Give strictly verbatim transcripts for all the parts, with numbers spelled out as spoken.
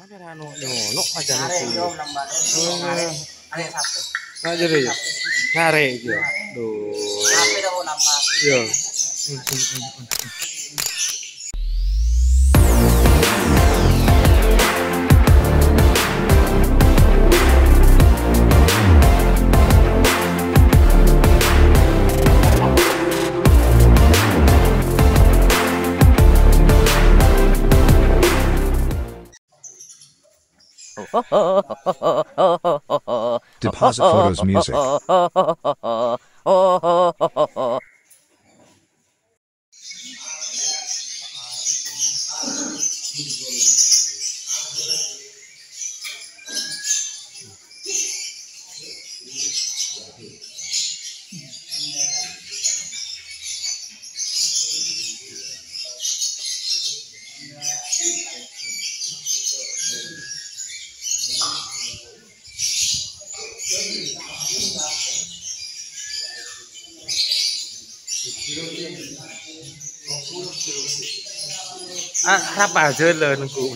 Kamera anu nyolok aja niku. Arek Sabtu. Nah jere. Arek iki yo. Duh. Sampe teko napa. Yo. Deposit photos music. Apa aja lo nunggu.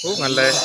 Oh, ngaleh.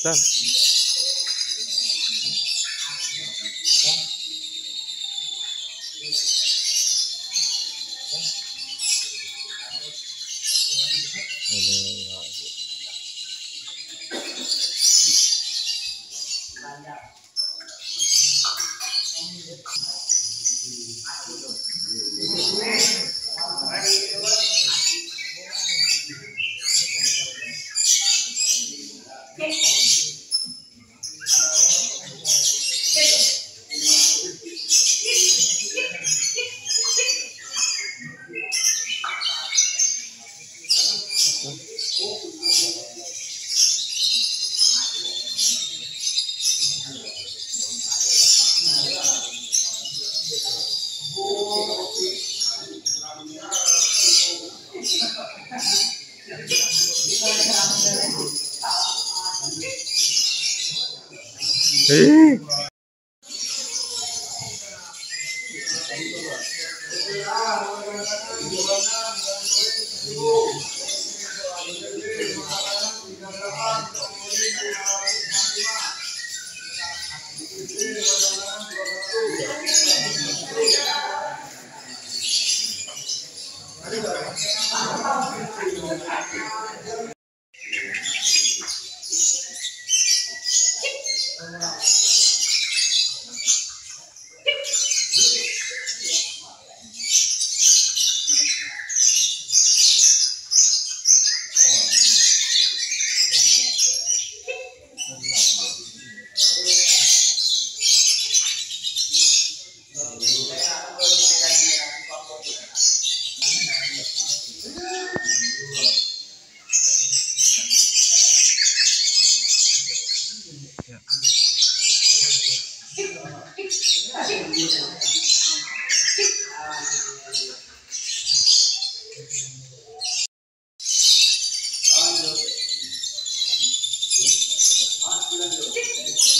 Done. Hey. Thank you.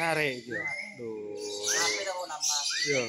Nare gitu. Duh. Sampai dah lama. Iya.